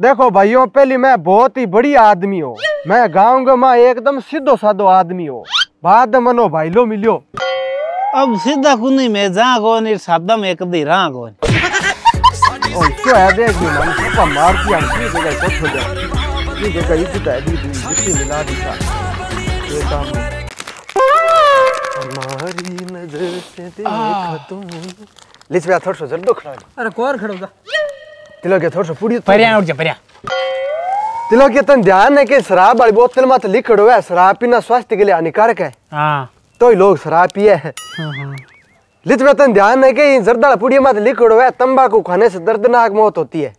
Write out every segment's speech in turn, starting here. देखो भाइयों, पहली मैं बहुत ही बढ़िया आदमी हो, मैं गाँव का माँ एकदम सीधो साधो आदमी हो। बाद मनो भाईलो मिलियो, अब सीधा कुनी में जा कोनी सादा में कभी रहा कोनी। और क्या है देख लो मन सब मार के अंदर जगह कुछ हो जाए, ये जगह ही कुछ है दी जिसकी मिला दिखा ये काम हमारी नजर से देखा तू लिस बे थोड़ा जल्दी खड़ा। अरे कौन खड़ा होगा तिलो के थोड़ा पूरी परिया उठ जा परिया तिलो के तन ध्यान है कि शराब वाली बोतल में तो लिखड़ो है शराब पीना स्वास्थ्य के लिए हानिकारक है। हां तो ही लोग शराब पिए हैं। लिच में तन ध्यान है कि जर्दा पुड़िया में लिखड़ो है तंबाकू खाने से दर्दनाक मौत होती है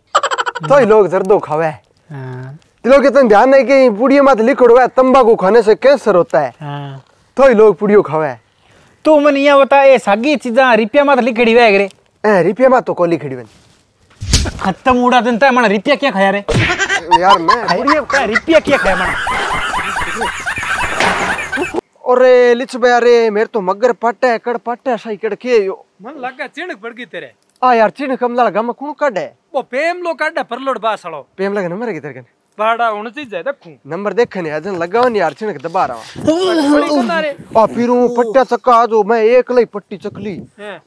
तो ही लोग जर्दो खावे। तिलो के तन ध्यान है कि पुड़िया में लिखड़ो है तंबाकू खाने से कैंसर होता है तो ही लोग पुड़ियो खावे। तू मन यहाँ बता ये सागी चीजा रिपिया में लिखड़ी हुआ है रिपिया में तो को लिखड़ी हुई खत्म उड़ा दिन तय मन रिपिया क्या खाया रे यार मैं रिपिया क्या खाया मन। अरे लिच बे अरे मेरे तो मगर पट्टा है कड़ पट्टा है सही कड़ के यो मन लगा चिणक पड़ गई तेरे। आ यार चिणक हमला गम कुण काडे वो पेम लो काडे परलोड बासलो पेम लगे नंबर किधर गन बाड़ा उन चीज है देखो नंबर देखने अजन लगाओ नहीं यार चिणक दबा रहा बड़ी करना रे आ फिरू पट्टा चक्का आज मैं एकली पट्टी चकली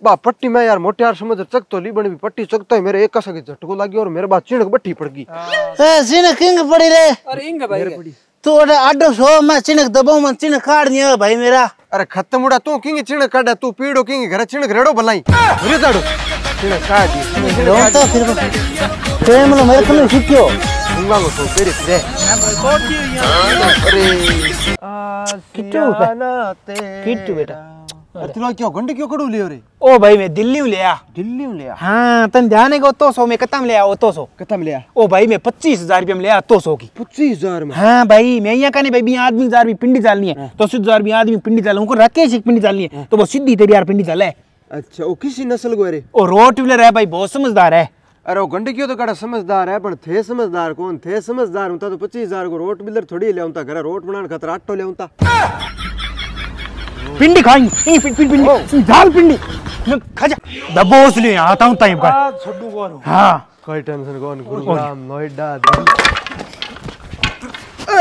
बा पट्टी मैं यार मोटे यार समझ चक तो ली बन भी पट्टी चकता है मेरे एक का सके झटको लागियो और मेरे बाद चिणक बट्टी पड़ गई। ए चिणक इंग पड़ी रे अरे इंग भाई तू तो आडो सो मैं चिणक दबाऊ मन चिणक काट नहीं भाई मेरा। अरे खत्म उड़ा तू किंग चिणक काटा तू पीड़ो किंग घर चिणक रेड़ो भलाई रे जाड़ो चिणक काट दी रो तो फिर प्रेम लो मेरे को सिक्यो उंगा को तेरे से अरे किट्टू किट्टू बेटा अतलो क्यों गंड क्यों कड़ू लियो रे ओ भाई मैं दिल्ली में लिया हां तन ध्यान है को तो 100 में कतम ले आओ तो 100 कतम ले आ ओ भाई मैं 25000 रुपए में ले आ तो 100 की 25000 में हां भाई मैं यहां कने भाई 20000 भी पिंडी डालनी है तो 20000 भी आदमी पिंडी डालूं को राकेश एक पिंडी डालनी है तो वो सीधी तेरी यार पिंडी डाले। अच्छा ओ किसी नस्ल को रे ओ रोटविलर है भाई बहुत समझदार है। अरे वो गंड क्यों तो कड़ा समझदार है पर थे समझदार कौन थे समझदार होता तो 25000 को रोटविलर थोड़ी ले आऊंता घर रोट बनाने खतरा आटो ले आऊंता पिंडी खाएंगे पिंडी पिंडी झाल पिंडी खाजा दबोच लियो यहां आता हूं टाइम का छोडू को। हां कोई टेंशन कौन गुरुग्राम नोएडा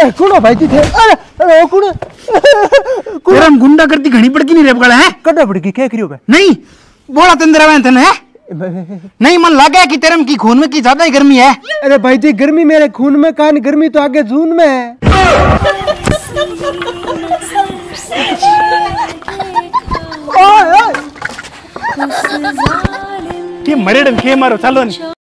ए कूड़ो भाई थे अरे ओ कूड़ो तेरा गुंडा करती घणी पड़की नहीं रेप गला है कड़ा पड़की के करियो बे नहीं बोला तंदरा में तने है नहीं मन लगे कि तेरम की खून में की ज्यादा ही गर्मी है। अरे भाई जी गर्मी मेरे खून में कान गर्मी तो आगे जून में है। ये मरेडम के मारो चलो।